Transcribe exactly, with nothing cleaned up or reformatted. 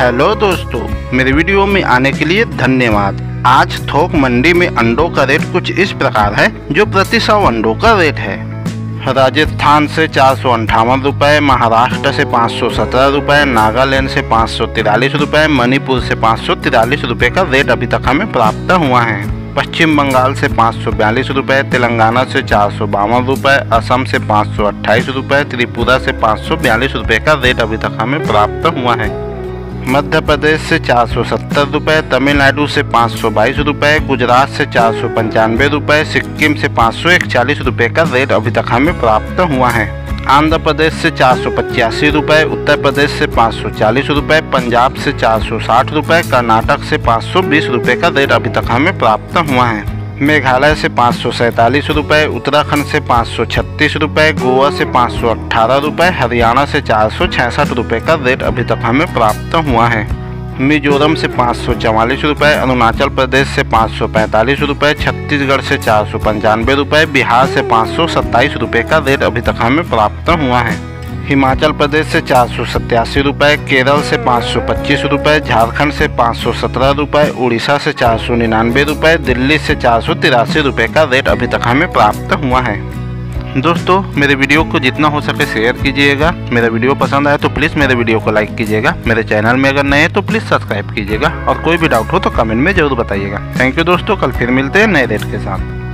Hello दोस्तों, मेरे video में आने के लिए धन्यवाद। आज थोक मंडी में अंडों का रेट कुछ इस प्रकार है, जो प्रति सौ अंडों का रेट है। राजस्थान से चार सौ अंठावन रुपये, महाराष्ट्र से पाँच सौ सत्रह रुपये, नागालैंड से पाँच सौ तिरालीस रुपये, मणिपुर से पाँच सौ तिरालीस रुपये का रेट अभी तक हमें प्राप्त हुआ है। पश्चिम बंगाल से पाँच सौ बयालीस रुपये, तेलंगाना से चार सौ बावन रुपये, असम से पाँच सौ अट्ठाईस रुपये, त्रिपुरा से पाँच सौ बयालीस रुपये का रेट अभी तक हमें प्राप्त हुआ है। मध्य प्रदेश से चार सौ सत्तर रुपये, तमिलनाडु से पाँच सौ बाईस रुपये, गुजरात से चार सौ पंचानवे रुपये, सिक्किम से पाँच सौ इकचालीस रुपये का रेट अभी तक हमें प्राप्त हुआ है। आंध्र प्रदेश से चार सौ पचासी रुपये, उत्तर प्रदेश से पाँच सौ चालीस रुपये, पंजाब से चार सौ साठ रुपये, कर्नाटक से पाँच सौ बीस रुपये का रेट अभी तक हमें प्राप्त हुआ है। मेघालय से पाँच सौ सैंतालीस रुपये, उत्तराखंड से पाँच सौ छत्तीस रुपये, गोवा से पाँच सौ अट्ठारह रुपये, हरियाणा से चार सौ छियासठ रुपये का रेट अभी तक हमें प्राप्त हुआ है। मिजोरम से पाँच सौ चवालीस रुपये, अरुणाचल प्रदेश से पाँच सौ पैंतालीस रुपये, छत्तीसगढ़ से चार सौ पंचानवे रुपये, बिहार से पाँच सौ सत्ताईस रुपये का रेट अभी तक हमें प्राप्त हुआ है। हिमाचल प्रदेश से चार सौ सत्तासी रुपये, केरल से पाँच सौ पच्चीस रुपये, झारखंड से पाँच सौ सत्रह रुपये, उड़ीसा से चार सौ निन्यानवे रुपये, दिल्ली से चार सौ तिरासी रुपये का रेट अभी तक हमें प्राप्त हुआ है। दोस्तों, मेरे वीडियो को जितना हो सके शेयर कीजिएगा। मेरा वीडियो पसंद आया तो प्लीज़ मेरे वीडियो को लाइक कीजिएगा। मेरे चैनल में अगर नए हैं तो प्लीज़ सब्सक्राइब कीजिएगा और कोई भी डाउट हो तो कमेंट में ज़रूर बताइएगा। थैंक यू दोस्तों, कल फिर मिलते हैं नए रेट के साथ।